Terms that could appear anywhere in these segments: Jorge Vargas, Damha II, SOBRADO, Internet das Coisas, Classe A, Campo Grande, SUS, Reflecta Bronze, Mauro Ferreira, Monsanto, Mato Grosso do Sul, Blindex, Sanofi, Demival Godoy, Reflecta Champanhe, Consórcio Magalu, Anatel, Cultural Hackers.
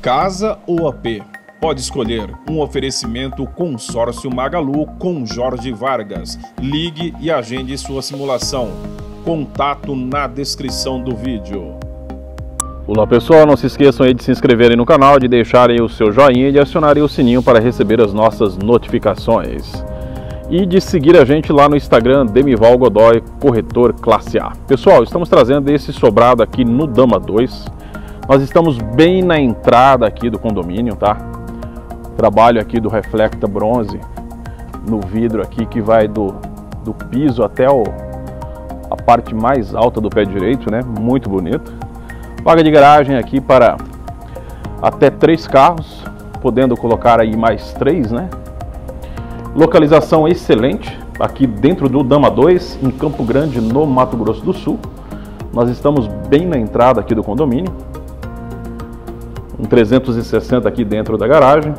casa ou AP? Pode escolher. Um oferecimento Consórcio Magalu com Jorge Vargas. Ligue e agende sua simulação. Contato na descrição do vídeo. Olá pessoal, não se esqueçam aí de se inscreverem no canal, de deixarem o seu joinha e de acionarem o sininho para receber as nossas notificações. E de seguir a gente lá no Instagram, Demival Godoy, corretor Classe A. Pessoal, estamos trazendo esse sobrado aqui no Damha II. Nós estamos bem na entrada aqui do condomínio, tá? Trabalho aqui do Reflecta Bronze no vidro aqui que vai do piso até a parte mais alta do pé direito, né? Muito bonito. Vaga de garagem aqui para até 3 carros, podendo colocar aí mais 3, né? Localização excelente, aqui dentro do Damha II, em Campo Grande, no Mato Grosso do Sul. Nós estamos bem na entrada aqui do condomínio. Um 360 aqui dentro da garagem.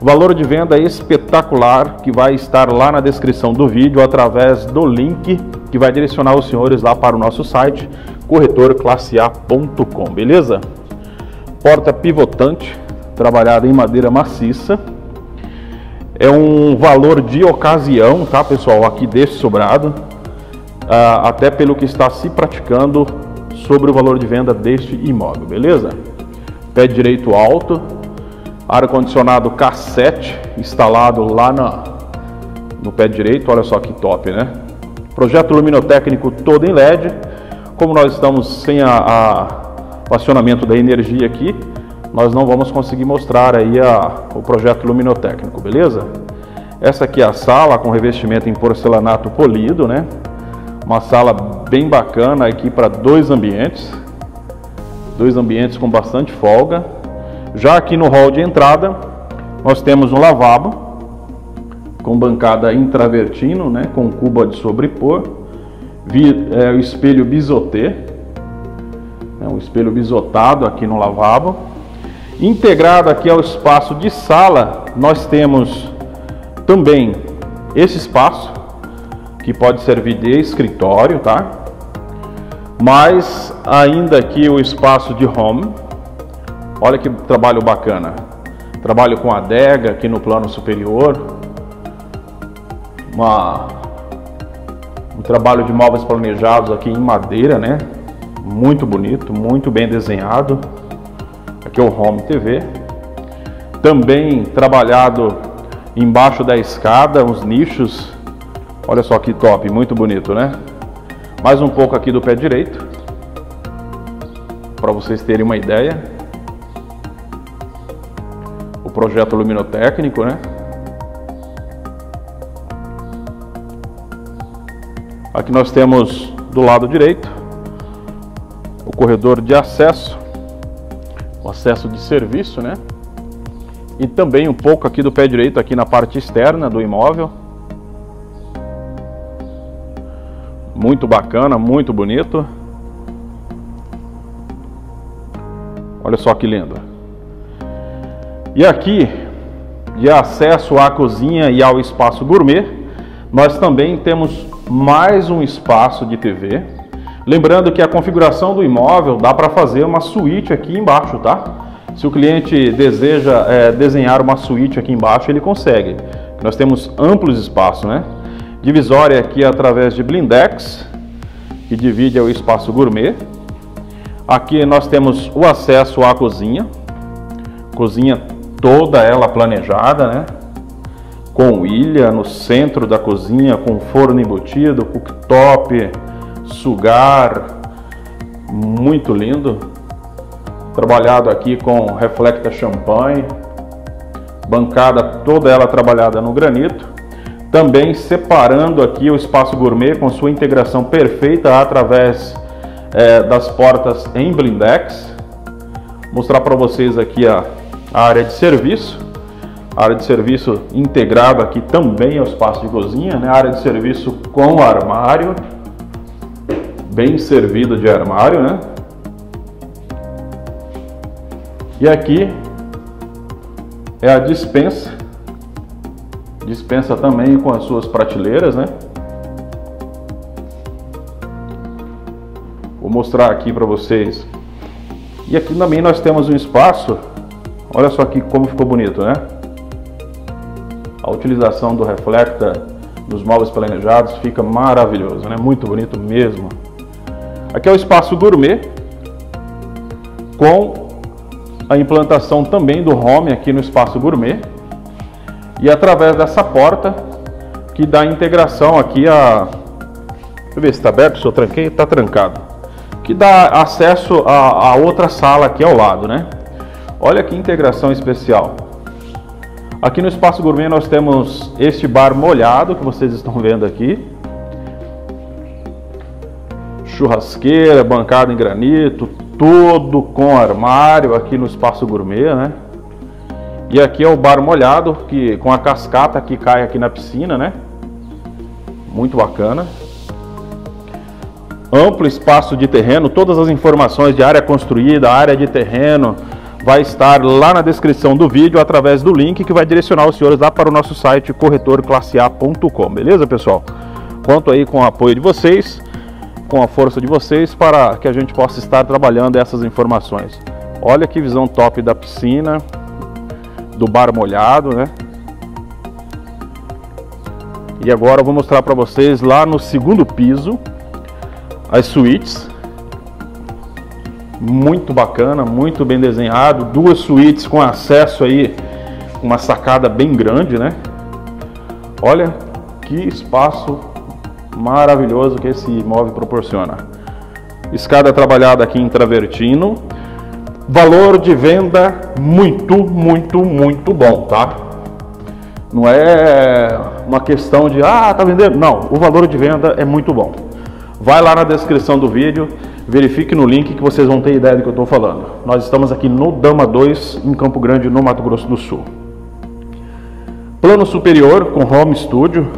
Valor de venda espetacular, que vai estar lá na descrição do vídeo, através do link que vai direcionar os senhores lá para o nosso site, corretorclasseA.com, beleza? Porta pivotante, trabalhada em madeira maciça. É um valor de ocasião, tá pessoal, aqui desse sobrado, até pelo que está se praticando sobre o valor de venda deste imóvel, beleza? Pé direito alto, ar-condicionado K7 instalado lá no pé direito, olha só que top, né? Projeto luminotécnico todo em LED, como nós estamos sem o acionamento da energia aqui, nós não vamos conseguir mostrar aí o projeto luminotécnico, beleza? Essa aqui é a sala com revestimento em porcelanato polido, né? Uma sala bem bacana aqui para dois ambientes com bastante folga. Já aqui no hall de entrada, nós temos um lavabo com bancada intravertino, né? Com cuba de sobrepor, o espelho bisotê, né? Um espelho bisotado aqui no lavabo. Integrado aqui ao espaço de sala, nós temos também esse espaço, que pode servir de escritório, tá? Mas ainda aqui o espaço de home. Olha que trabalho bacana. Trabalho com adega aqui no plano superior. Um trabalho de móveis planejados aqui em madeira, né? Muito bonito, muito bem desenhado. Aqui é o Home TV, também trabalhado embaixo da escada, uns nichos, olha só que top, muito bonito, né? Mais um pouco aqui do pé direito, para vocês terem uma ideia, o projeto luminotécnico, né? Aqui nós temos do lado direito, o corredor de acesso, acesso de serviço, né? E também um pouco aqui do pé direito, aqui na parte externa do imóvel. Muito bacana, muito bonito. Olha só que lindo. E aqui, de acesso à cozinha e ao espaço gourmet, nós também temos mais um espaço de TV. Lembrando que a configuração do imóvel dá para fazer uma suíte aqui embaixo, tá? Se o cliente deseja desenhar uma suíte aqui embaixo, ele consegue. Nós temos amplos espaços, né? Divisória aqui através de Blindex, que divide o espaço gourmet. Aqui nós temos o acesso à cozinha. Cozinha toda ela planejada, né? Com ilha no centro da cozinha, com forno embutido, cooktop, sugar, muito lindo, trabalhado aqui com Reflecta Champanhe, bancada toda ela trabalhada no granito, também separando aqui o espaço gourmet com sua integração perfeita através das portas em Blindex. Mostrar para vocês aqui a área de serviço, integrada aqui também ao espaço de cozinha, né? Área de serviço com armário, bem servido de armário, né? E aqui é a dispensa, também com as suas prateleiras, né? Vou mostrar aqui para vocês. E aqui também nós temos um espaço Olha só aqui como ficou bonito, né? A utilização do Reflecta nos móveis planejados fica maravilhoso, né? Muito bonito mesmo. Aqui é o espaço gourmet, com a implantação também do home aqui no espaço gourmet. E através dessa porta que dá integração aqui a... Deixa eu ver se está aberto, se eu tranquei, está trancado. Que dá acesso a outra sala aqui ao lado, né? Olha que integração especial. Aqui no espaço gourmet nós temos este bar molhado que vocês estão vendo aqui. Churrasqueira, bancada em granito, todo com armário aqui no espaço gourmet, né? E aqui é o bar molhado que, com a cascata que cai aqui na piscina, né? Muito bacana. Amplo espaço de terreno, todas as informações de área construída, área de terreno... vai estar lá na descrição do vídeo, através do link que vai direcionar os senhores lá para o nosso site corretorclasseA.com, beleza, pessoal? Conto aí com o apoio de vocês, com a força de vocês, para que a gente possa estar trabalhando essas informações. Olha que visão top da piscina, do bar molhado, né? E agora eu vou mostrar para vocês lá no segundo piso, as suítes. Muito bacana, muito bem desenhado, duas suítes com acesso aí, uma sacada bem grande, né? Olha que espaço maravilhoso que esse imóvel proporciona. Escada trabalhada aqui em travertino, valor de venda muito bom, tá? Não é uma questão de, ah, tá vendendo, não, o valor de venda é muito bom. Vai lá na descrição do vídeo, verifique no link que vocês vão ter ideia do que eu estou falando. Nós estamos aqui no Damha II, em Campo Grande, no Mato Grosso do Sul. Plano superior com home studio,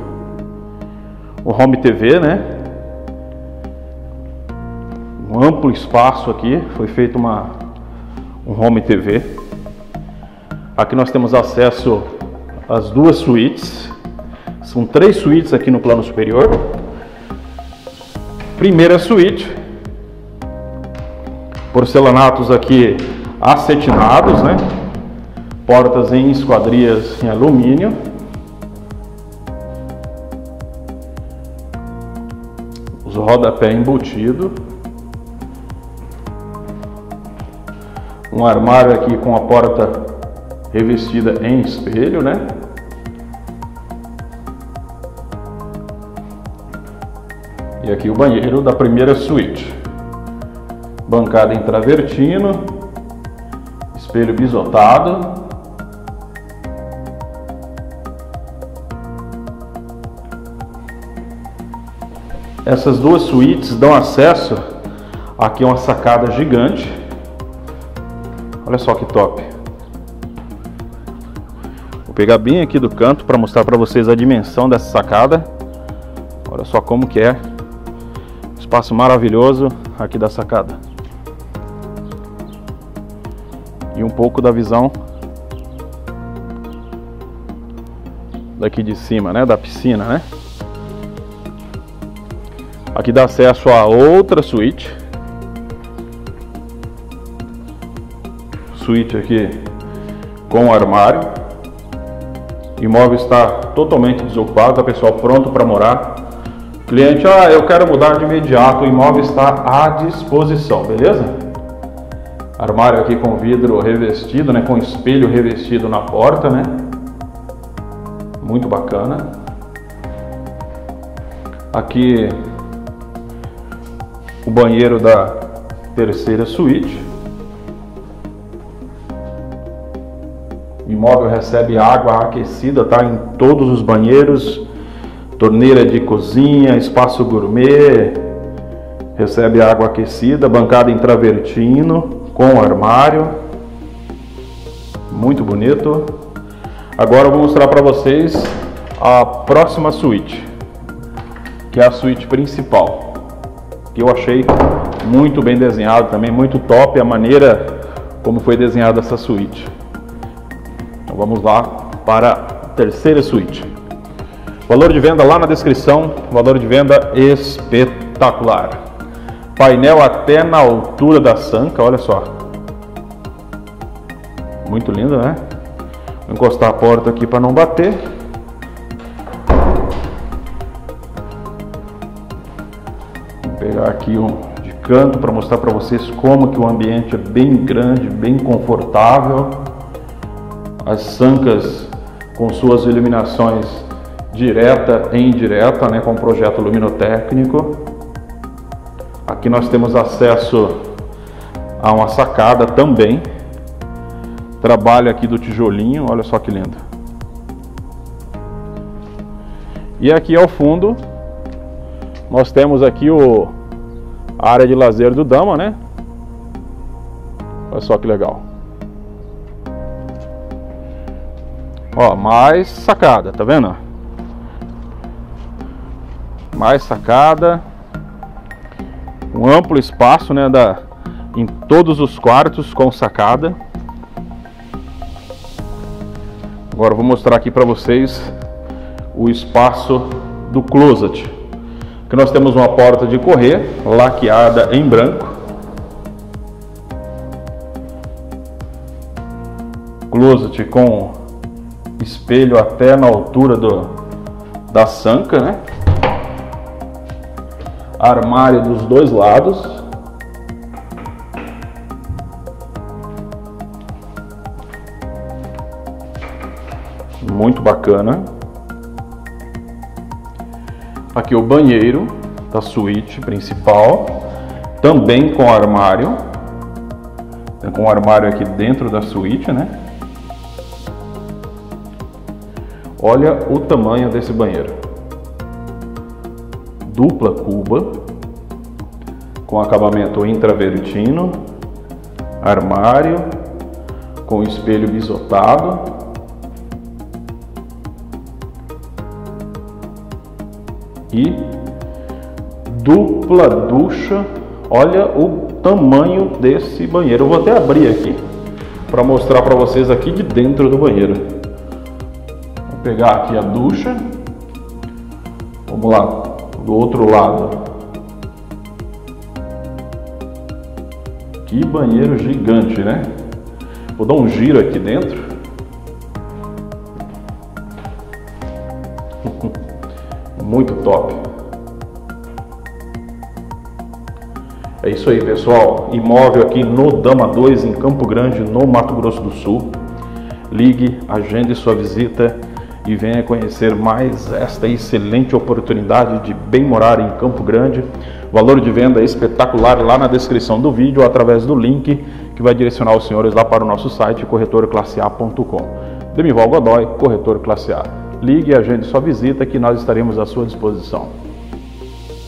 o home TV, né? Um amplo espaço aqui, foi feito um home TV. Aqui nós temos acesso às duas suítes, são três suítes aqui no plano superior. Primeira suíte, porcelanatos aqui acetinados, né? Portas em esquadrias em alumínio. Os rodapé embutido. Um armário aqui com a porta revestida em espelho, né? E aqui o banheiro da primeira suíte, bancada em travertino, espelho bisotado, essas duas suítes dão acesso, aqui é uma sacada gigante, olha só que top, vou pegar bem aqui do canto para mostrar para vocês a dimensão dessa sacada, olha só como que é, espaço maravilhoso aqui da sacada e um pouco da visão daqui de cima, né, da piscina, né? Aqui dá acesso a outra suíte aqui com armário. O imóvel está totalmente desocupado, tá, pessoal, pronto para morar. Cliente, ah, eu quero mudar de imediato, o imóvel está à disposição, beleza? Armário aqui com vidro revestido, né? Com espelho revestido na porta, né? Muito bacana. Aqui o banheiro da terceira suíte. O imóvel recebe água aquecida, tá? Em todos os banheiros. Torneira de cozinha, espaço gourmet, recebe água aquecida, bancada em travertino, com armário, muito bonito. Agora eu vou mostrar para vocês a próxima suíte, que é a suíte principal, que eu achei muito bem desenhado também, muito top a maneira como foi desenhada essa suíte. Então vamos lá para a terceira suíte. Valor de venda lá na descrição, valor de venda espetacular. Painel até na altura da sanca, olha só. Muito lindo, né? Vou encostar a porta aqui para não bater. Vou pegar aqui um de canto para mostrar para vocês como que o ambiente é bem grande, bem confortável. As sancas com suas iluminações direta e indireta, né, com o projeto luminotécnico. Aqui nós temos acesso a uma sacada também. Trabalho aqui do tijolinho, olha só que lindo. E aqui ao fundo nós temos aqui a área de lazer do Damha, né? Olha só que legal. Ó, mais sacada, tá vendo? Mais sacada. Um amplo espaço, né, em todos os quartos com sacada. Agora eu vou mostrar aqui para vocês o espaço do closet. Aqui nós temos uma porta de correr, laqueada em branco. Closet com espelho até na altura da sanca, né? Armário dos dois lados. Muito bacana. Aqui o banheiro da suíte principal, também com armário. Tem com armário aqui dentro da suíte, né? Olha o tamanho desse banheiro. Dupla cuba, com acabamento intravertino, armário, com espelho bisotado. E dupla ducha, olha o tamanho desse banheiro. Eu vou até abrir aqui para mostrar para vocês aqui de dentro do banheiro. Vou pegar aqui a ducha, vamos lá, do outro lado. Que banheiro gigante, né? Vou dar um giro aqui dentro. Muito top. É isso aí, pessoal. Imóvel aqui no Damha II, em Campo Grande, no Mato Grosso do Sul. Ligue, agende sua visita e venha conhecer mais esta excelente oportunidade de bem morar em Campo Grande. Valor de venda espetacular lá na descrição do vídeo, através do link que vai direcionar os senhores lá para o nosso site corretorclasseA.com. Demival Godoy, corretor Classe A. Ligue e agende sua visita que nós estaremos à sua disposição.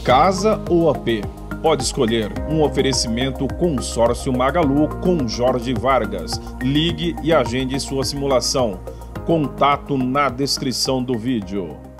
Casa ou AP? Pode escolher. Um oferecimento Consórcio Magalu com Jorge Vargas. Ligue e agende sua simulação. Contato na descrição do vídeo.